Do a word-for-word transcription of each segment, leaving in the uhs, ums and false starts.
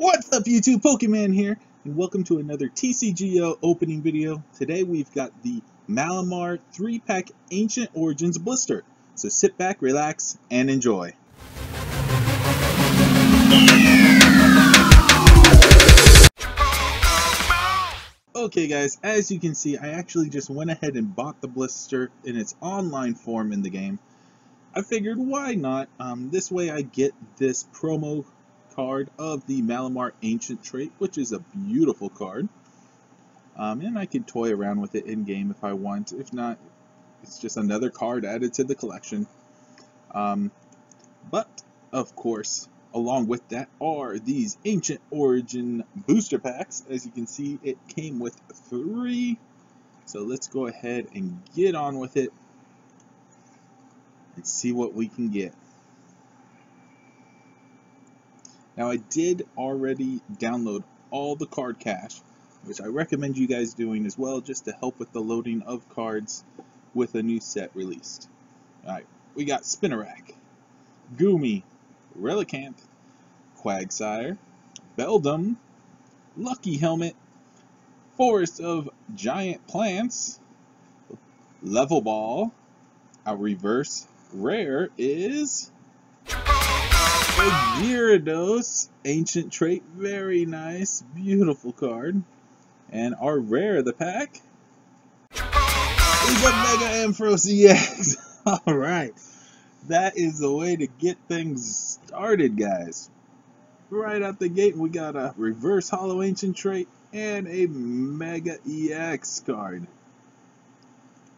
What's up YouTube, Pokemon here, and welcome to another T C G O opening video. Today we've got the Malamar three pack Ancient Origins blister. So sit back, relax, and enjoy. Okay guys, as you can see, I actually just went ahead and bought the blister in its online form in the game. I figured why not, um, this way I get this promo card of the Malamar Ancient trait, which is a beautiful card, um, and I can toy around with it in game if I want. If not, it's just another card added to the collection. Um, but of course, along with that are these Ancient Origin booster packs. As you can see, it came with three, so let's go ahead and get on with it and see what we can get. Now I did already download all the card cache, which I recommend you guys doing as well, just to help with the loading of cards with a new set released. Alright, we got Spinarak, Goomy, Relicanth, Quagsire, Beldum, Lucky Helmet, Forest of Giant Plants, Level Ball. Our reverse rare is a Gyarados ancient trait, very nice, beautiful card. And our rare of the pack is a Mega Ampharos E X. Alright, that is the way to get things started guys. Right out the gate we got a reverse hollow ancient trait and a Mega E X card.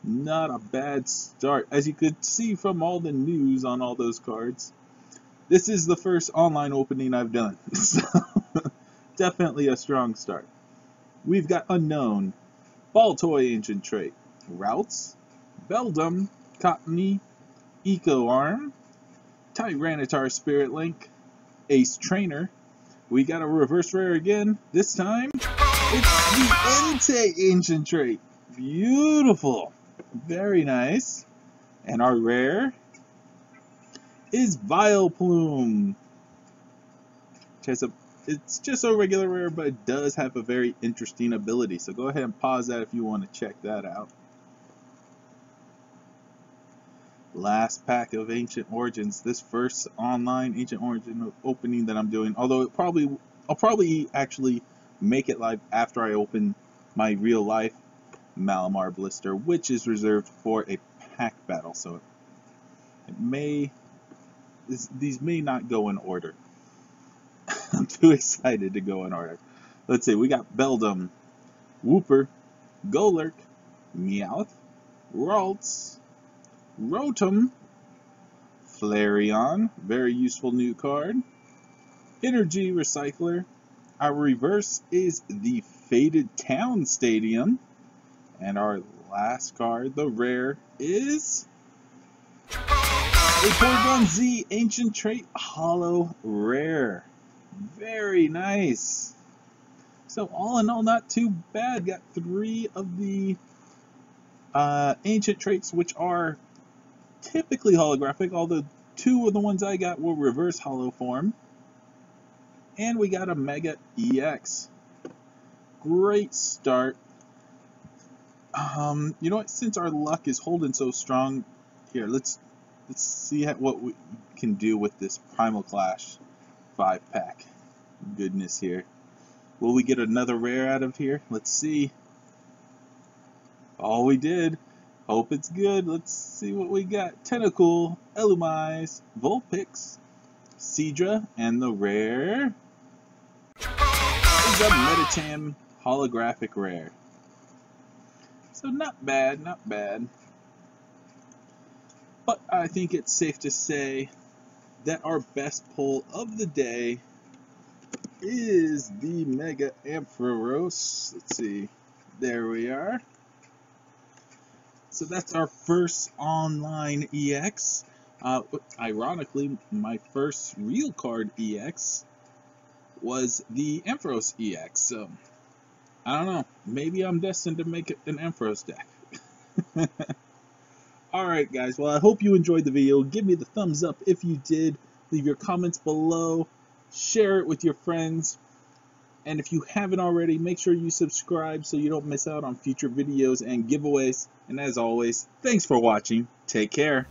Not a bad start, as you could see from all the news on all those cards. This is the first online opening I've done, so definitely a strong start. We've got Unknown, Baltoy ancient trait, Ralts, Beldum, Cottonee, Eco Arm, Tyranitar Spirit Link, Ace Trainer. We got a reverse rare again. This time, it's the Entei ancient trait. Beautiful, very nice. And our rare is Vile Plume, which has a, it's just a regular rare, but it does have a very interesting ability, so go ahead and pause that if you want to check that out. Last pack of Ancient Origins, this first online Ancient Origin opening that I'm doing, although it probably I'll probably actually make it live after I open my real life Malamar blister, which is reserved for a pack battle, so it may This, these may not go in order. I'm too excited to go in order. Let's see, we got Beldum, Wooper, Golurk, Meowth, Ralts, Rotom, Flareon, very useful new card, Energy Recycler. Our reverse is the Faded Town Stadium. And our last card, the rare, is a Porygon-Z ancient trait hollow rare. Very nice. So all in all, not too bad. Got three of the uh, ancient traits, which are typically holographic, although two of the ones I got were reverse holo form. And we got a Mega E X. Great start. Um, you know what? Since our luck is holding so strong, here let's. Let's see what we can do with this Primal Clash five pack. Goodness here. Will we get another rare out of here? Let's see. Oh, we did. Hope it's good. Let's see what we got. Tentacool, Elumise, Vulpix, Seedra, and the rare is a Medicham holographic rare. So not bad, not bad. But I think it's safe to say that our best pull of the day is the Mega Ampharos. Let's see. There we are. So that's our first online E X. Uh, ironically, my first real card E X was the Ampharos E X. So, I don't know. Maybe I'm destined to make an Ampharos deck. Alright guys, well I hope you enjoyed the video. Give me the thumbs up if you did. Leave your comments below. Share it with your friends. And if you haven't already, make sure you subscribe so you don't miss out on future videos and giveaways. And as always, thanks for watching. Take care.